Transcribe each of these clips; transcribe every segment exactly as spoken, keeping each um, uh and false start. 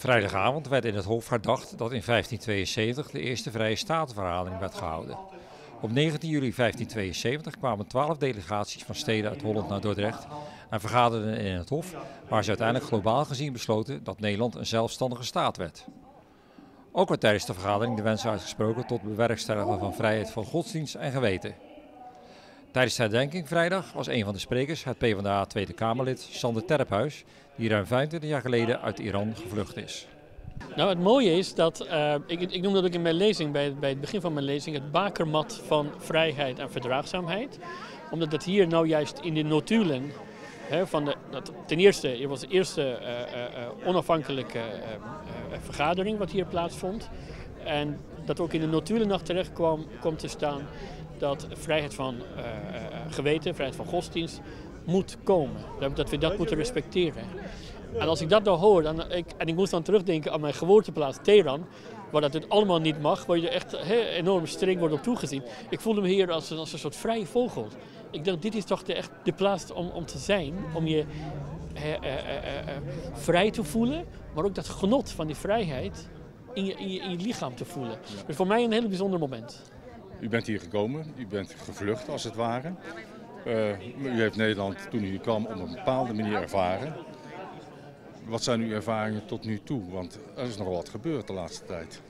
Vrijdagavond werd in het Hof herdacht dat in vijftien tweeënzeventig de Eerste Vrije Statenvergadering werd gehouden. Op negentien juli vijftien tweeënzeventig kwamen twaalf delegaties van steden uit Holland naar Dordrecht en vergaderden in het Hof, waar ze uiteindelijk globaal gezien besloten dat Nederland een zelfstandige staat werd. Ook werd tijdens de vergadering de wens uitgesproken tot bewerkstelligen van vrijheid van godsdienst en geweten. Tijdens de herdenking vrijdag was een van de sprekers het PvdA Tweede Kamerlid Sander Terphuis, die ruim vijfentwintig jaar geleden uit Iran gevlucht is. Nou, het mooie is dat, uh, ik, ik noem dat ook in mijn lezing, bij, bij het begin van mijn lezing, het bakermat van vrijheid en verdraagzaamheid. Omdat dat hier nou juist in de notulen, hè, van de, dat, ten eerste, het was de eerste uh, uh, onafhankelijke uh, uh, vergadering wat hier plaatsvond. En dat ook in de notulen nog terecht kwam, kwam te staan dat vrijheid van uh, geweten, vrijheid van godsdienst moet komen. Dat we dat moeten respecteren. En als ik dat nou hoor, dan, ik, en ik moest dan terugdenken aan mijn geboorteplaats Teheran, waar dat dit allemaal niet mag, waar je echt he, enorm streng wordt op toegezien. Ik voelde me hier als, als een soort vrije vogel. Ik dacht, dit is toch de, echt de plaats om, om te zijn, om je he, he, he, he, vrij te voelen, maar ook dat genot van die vrijheid in je, in je, in je lichaam te voelen. Dus voor mij een heel bijzonder moment. U bent hier gekomen, u bent gevlucht als het ware. Uh, u heeft Nederland toen u hier kwam op een bepaalde manier ervaren. Wat zijn uw ervaringen tot nu toe? Want er is nogal wat gebeurd de laatste tijd.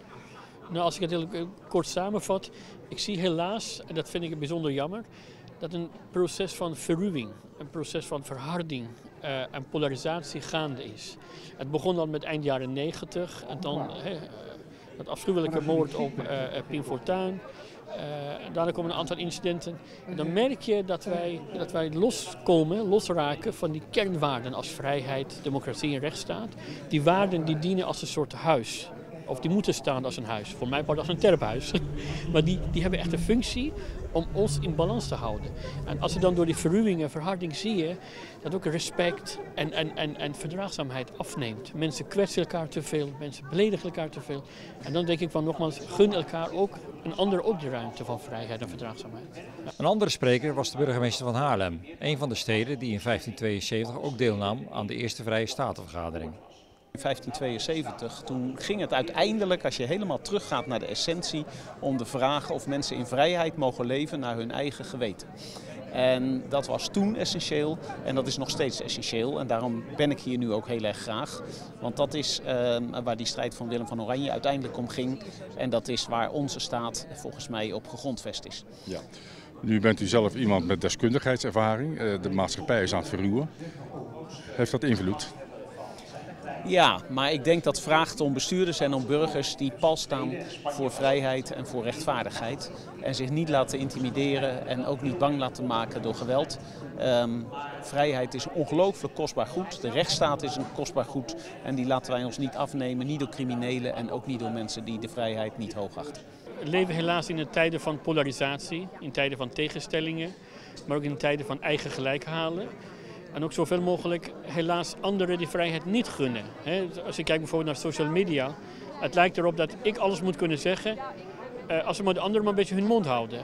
Nou, als ik het heel kort samenvat, ik zie helaas, en dat vind ik bijzonder jammer, dat een proces van verruwing, een proces van verharding uh, en polarisatie gaande is. Het begon dan met eind jaren negentig en dan he, dat afschuwelijke moord op uh, Pim Fortuyn. Uh, daarna komen een aantal incidenten. En dan merk je dat wij, dat wij loskomen, losraken van die kernwaarden als vrijheid, democratie en rechtsstaat. Die waarden die dienen als een soort huis. Of die moeten staan als een huis. Voor mij wordt als een terphuis. Maar die, die hebben echt een functie om ons in balans te houden. En als je dan door die verruwing en verharding zie je dat ook respect en, en, en, en verdraagzaamheid afneemt. Mensen kwetsen elkaar te veel, mensen beledigen elkaar te veel. En dan denk ik van nogmaals, gun elkaar ook een ander ook de ruimte van vrijheid en verdraagzaamheid. Ja. Een andere spreker was de burgemeester van Haarlem. Een van de steden die in vijftien tweeënzeventig ook deelnam aan de Eerste Vrije Statenvergadering. In vijftien tweeënzeventig, toen ging het uiteindelijk, als je helemaal teruggaat naar de essentie, om de vraag of mensen in vrijheid mogen leven naar hun eigen geweten. En dat was toen essentieel en dat is nog steeds essentieel. En daarom ben ik hier nu ook heel erg graag. Want dat is uh, waar die strijd van Willem van Oranje uiteindelijk om ging. En dat is waar onze staat volgens mij op gegrondvest is. Ja. Nu bent u zelf iemand met deskundigheidservaring. Uh, de maatschappij is aan het verruwen. Heeft dat invloed? Ja, maar ik denk dat vraagt om bestuurders en om burgers die pal staan voor vrijheid en voor rechtvaardigheid. En zich niet laten intimideren en ook niet bang laten maken door geweld. Um, vrijheid is een ongelooflijk kostbaar goed. De rechtsstaat is een kostbaar goed. En die laten wij ons niet afnemen, niet door criminelen en ook niet door mensen die de vrijheid niet hoogachten. We leven helaas in de tijden van polarisatie, in tijden van tegenstellingen, maar ook in tijden van eigen gelijk halen. En ook zoveel mogelijk helaas anderen die vrijheid niet gunnen. He, als je kijkt bijvoorbeeld naar social media, het lijkt erop dat ik alles moet kunnen zeggen uh, als ze maar de anderen maar een beetje hun mond houden.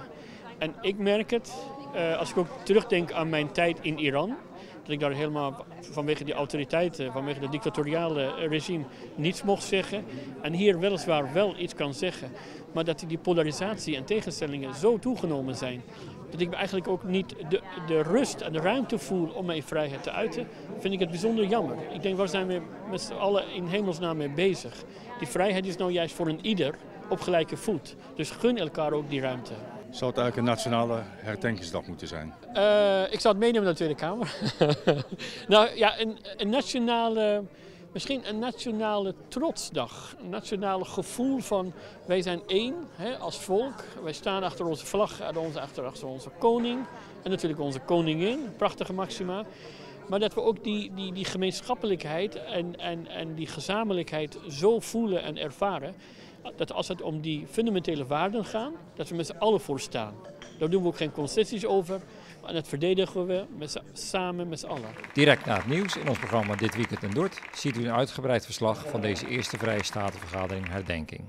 En ik merk het, uh, als ik ook terugdenk aan mijn tijd in Iran, dat ik daar helemaal vanwege die autoriteiten, vanwege dat dictatoriale regime niets mocht zeggen. En hier weliswaar wel iets kan zeggen, maar dat die polarisatie en tegenstellingen zo toegenomen zijn, dat ik eigenlijk ook niet de, de rust en de ruimte voel om mijn vrijheid te uiten, vind ik het bijzonder jammer. Ik denk, waar zijn we met z'n allen in hemelsnaam mee bezig? Die vrijheid is nou juist voor een ieder op gelijke voet. Dus gun elkaar ook die ruimte. Zou het eigenlijk een nationale herdenkingsdag moeten zijn? Uh, ik zou het meenemen naar de Tweede Kamer. Nou ja, een, een nationale... Misschien een nationale trotsdag, een nationale gevoel van wij zijn één hè, als volk. Wij staan achter onze vlag, achter, achter onze koning en natuurlijk onze koningin, prachtige maxima. Maar dat we ook die, die, die gemeenschappelijkheid en, en, en die gezamenlijkheid zo voelen en ervaren. Dat als het om die fundamentele waarden gaat, dat we met z'n allen voor staan. Daar doen we ook geen concessies over. En dat verdedigen we met samen met z'n allen. Direct na het nieuws in ons programma Dit Weekend in Dordt ziet u een uitgebreid verslag van deze Eerste Vrije Statenvergadering herdenking.